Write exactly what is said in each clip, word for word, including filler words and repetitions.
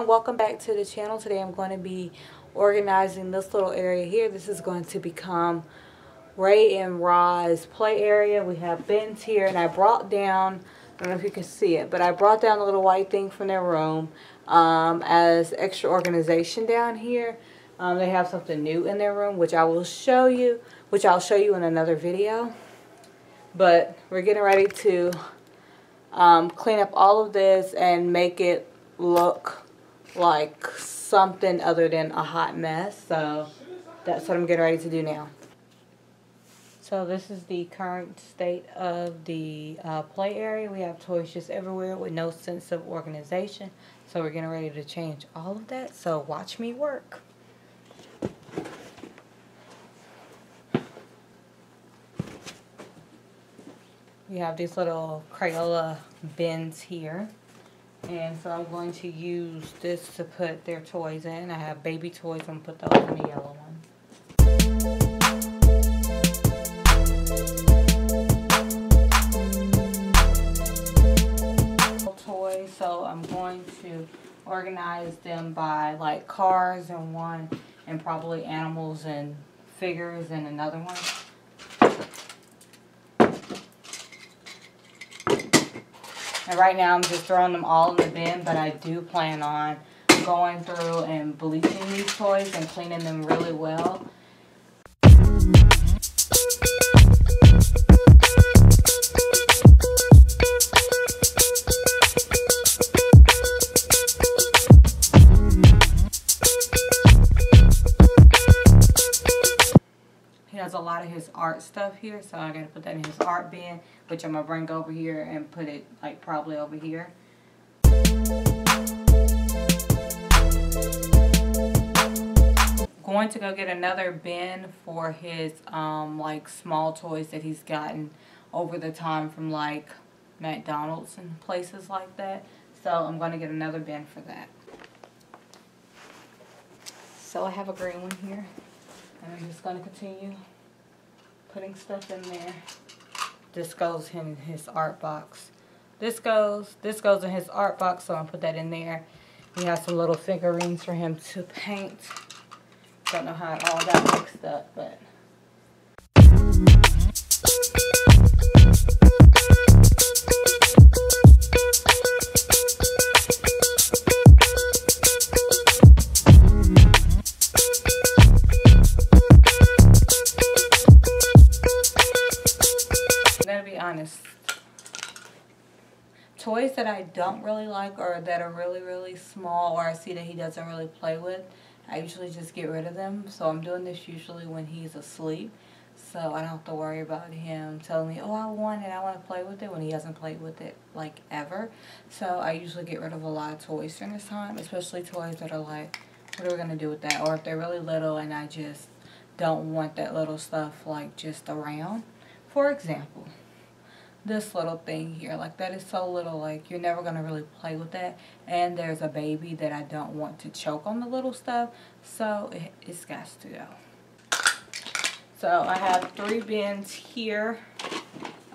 everyone, welcome back to the channel. Today I'm going to be organizing this little area here. This is going to become Ray and Ra's play area. We have bins here, and I brought down, I don't know if you can see it, but I brought down the little white thing from their room um, as extra organization down here. Um, they have something new in their room, which I will show you, which I'll show you in another video. But we're getting ready to um, clean up all of this and make it look like something other than a hot mess. So that's what I'm getting ready to do now. So this is the current state of the uh, play area. We have toys just everywhere with no sense of organization. So we're getting ready to change all of that. So watch me work. We have these little Crayola bins here. And so I'm going to use this to put their toys in. I have baby toys. I'm going to put those in the yellow one. Toys, so I'm going to organize them by like cars in one, and probably animals and figures in another one. And right now I'm just throwing them all in the bin, but I do plan on going through and bleaching these toys and cleaning them really well. He has a lot of his art stuff here, so I gotta put that in his art bin, which I'm gonna bring over here and put it like probably over here. Going to go get another bin for his um like small toys that he's gotten over the time from like McDonald's and places like that. So I'm gonna get another bin for that. So I have a green one here. And I'm just going to continue putting stuff in there. This goes in his art box. This goes, this goes in his art box, so I'm going to put that in there. We have some little figurines for him to paint. Don't know how it all got mixed up, but. Toys that I don't really like, or that are really really small, or I see that he doesn't really play with, I usually just get rid of them. So I'm doing this usually when he's asleep, so I don't have to worry about him telling me, oh, I want it, I want to play with it, when he hasn't played with it like ever. So I usually get rid of a lot of toys during this time, especially toys that are like, what are we going to do with that? Or if they're really little and I just don't want that little stuff like just around. For example, this little thing here, like that is so little, like you're never going to really play with that. And there's a baby that I don't want to choke on the little stuff, so it, it's got to go. So I have three bins here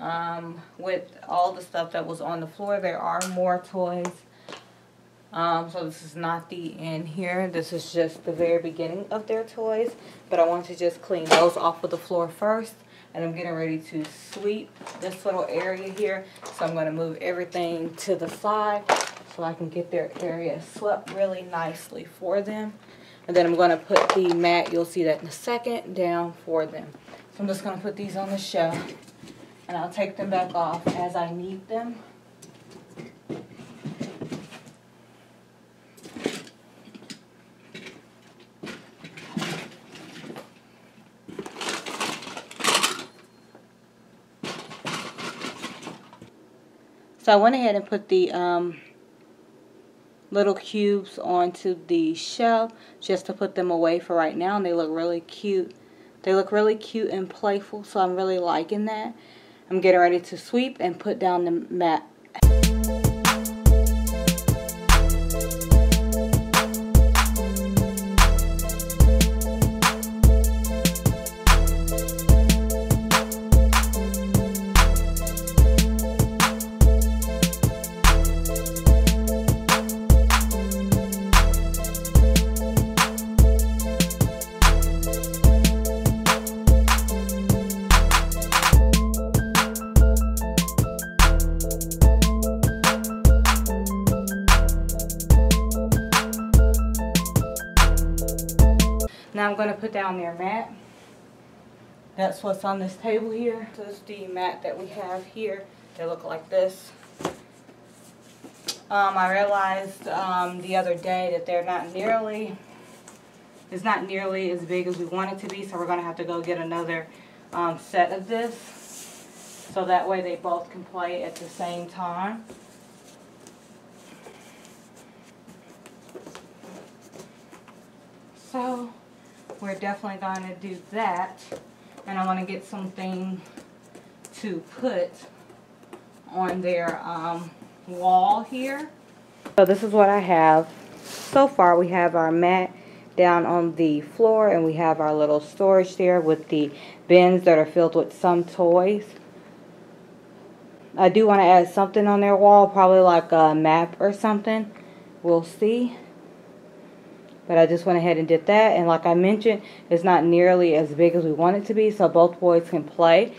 um, with all the stuff that was on the floor. There are more toys. Um, so this is not the end here. This is just the very beginning of their toys. But I want to just clean those off of the floor first. And I'm getting ready to sweep this little area here. So I'm going to move everything to the side so I can get their area swept really nicely for them. And then I'm going to put the mat, you'll see that in a second, down for them. So I'm just going to put these on the shelf. And I'll take them back off as I need them. So I went ahead and put the um, little cubes onto the shelf just to put them away for right now, and they look really cute. They look really cute and playful, so I'm really liking that. I'm getting ready to sweep and put down the mat. Now I'm going to put down their mat. That's what's on this table here. This is the mat that we have here. They look like this. Um, I realized um, the other day that they're not nearly, it's not nearly as big as we want it to be, so we're going to have to go get another um, set of this, so that way they both can play at the same time. So we're definitely going to do that, and I want to get something to put on their um, wall here. So this is what I have so far. We have our mat down on the floor, and we have our little storage there with the bins that are filled with some toys. I do want to add something on their wall, probably like a map or something. We'll see. But I just went ahead and did that, and like I mentioned, it's not nearly as big as we want it to be, so both boys can play.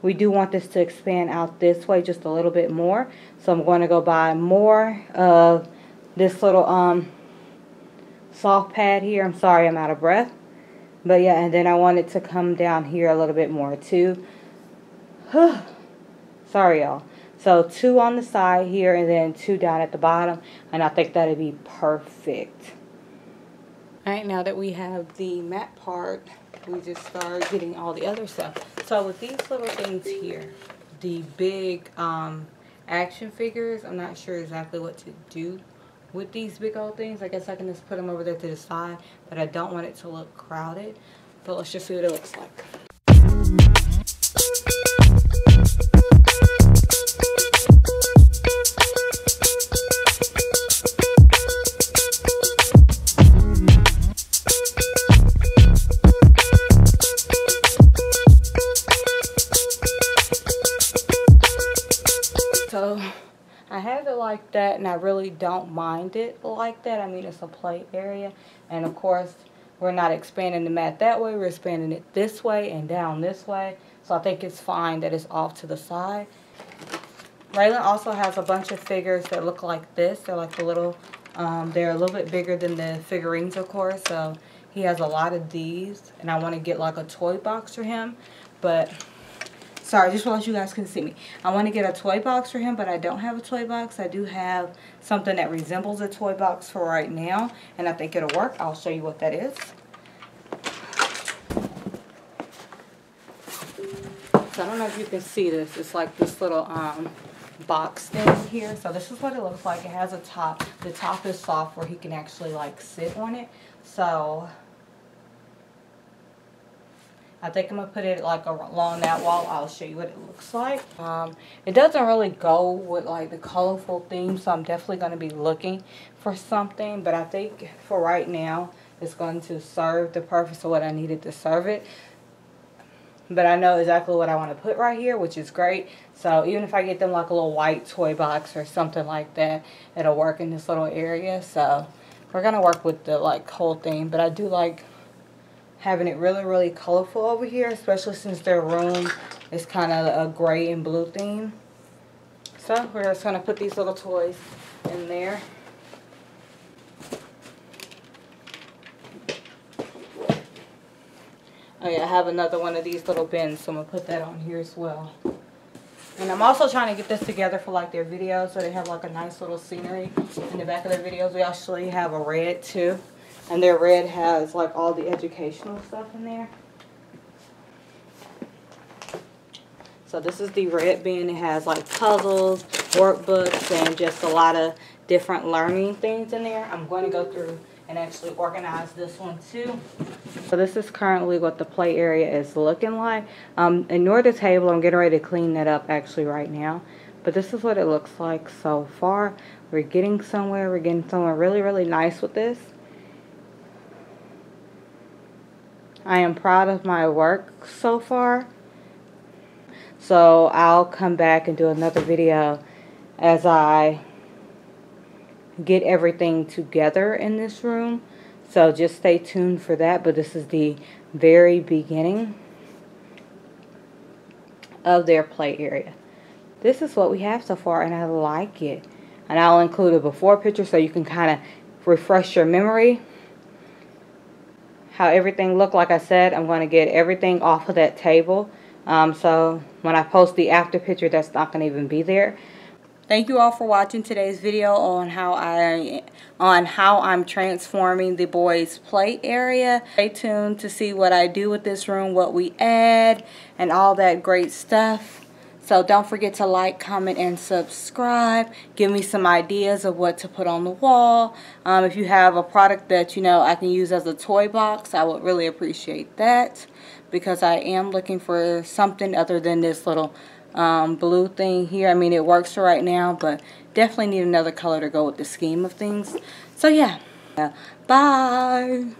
We do want this to expand out this way just a little bit more, so I'm going to go buy more of this little um soft pad here. I'm sorry, I'm out of breath. But yeah, and then I want it to come down here a little bit more too. Sorry, y'all. So two on the side here, and then two down at the bottom, and I think that'll be perfect. All right, now that we have the mat part, we just start getting all the other stuff. So with these little things here, the big um, action figures, I'm not sure exactly what to do with these big old things. I guess I can just put them over there to the side, but I don't want it to look crowded. But let's just see what it looks like. So I have it like that, and I really don't mind it like that. I mean, it's a play area, and of course we're not expanding the mat that way. We're expanding it this way and down this way, so I think it's fine that it's off to the side. Raylan also has a bunch of figures that look like this. They're like the little, um, they're a little bit bigger than the figurines, of course, so he has a lot of these, and I want to get like a toy box for him, but... Sorry, just so you guys can see me. I want to get a toy box for him, but I don't have a toy box. I do have something that resembles a toy box for right now, and I think it'll work. I'll show you what that is. So I don't know if you can see this. It's like this little um, box thing here. So this is what it looks like. It has a top. The top is soft where he can actually like sit on it. So... I think I'm going to put it like along that wall. I'll show you what it looks like. Um, it doesn't really go with like the colorful theme, so I'm definitely going to be looking for something. But I think for right now, it's going to serve the purpose of what I needed to serve it. But I know exactly what I want to put right here, which is great. So even if I get them like a little white toy box or something like that, it'll work in this little area. So we're going to work with the like whole thing. But I do like... having it really, really colorful over here, especially since their room is kind of a gray and blue theme. So we're just going to put these little toys in there. Oh yeah, I have another one of these little bins, so I'm going to put that on here as well. And I'm also trying to get this together for like their videos, so they have like a nice little scenery in the back of their videos. We actually have a red too. And their red has like all the educational stuff in there. So this is the red bin. It has like puzzles, workbooks, and just a lot of different learning things in there. I'm going to go through and actually organize this one too. So this is currently what the play area is looking like. Um, ignore the table. I'm getting ready to clean that up actually right now. But this is what it looks like so far. We're getting somewhere. We're getting somewhere really, really nice with this. I am proud of my work so far, so I'll come back and do another video as I get everything together in this room, so just stay tuned for that. But this is the very beginning of their play area. This is what we have so far, and I like it, and I'll include a before picture so you can kind of refresh your memory how everything looked. Like I said, I'm going to get everything off of that table. Um, so when I post the after picture, that's not going to even be there. Thank you all for watching today's video on how I on how I'm transforming the boys' play area. Stay tuned to see what I do with this room, what we add, and all that great stuff. So don't forget to like, comment, and subscribe. Give me some ideas of what to put on the wall. Um, if you have a product that you know I can use as a toy box, I would really appreciate that, because I am looking for something other than this little Um, blue thing here. I mean, it works for right now, but definitely need another color to go with the scheme of things. So yeah, bye.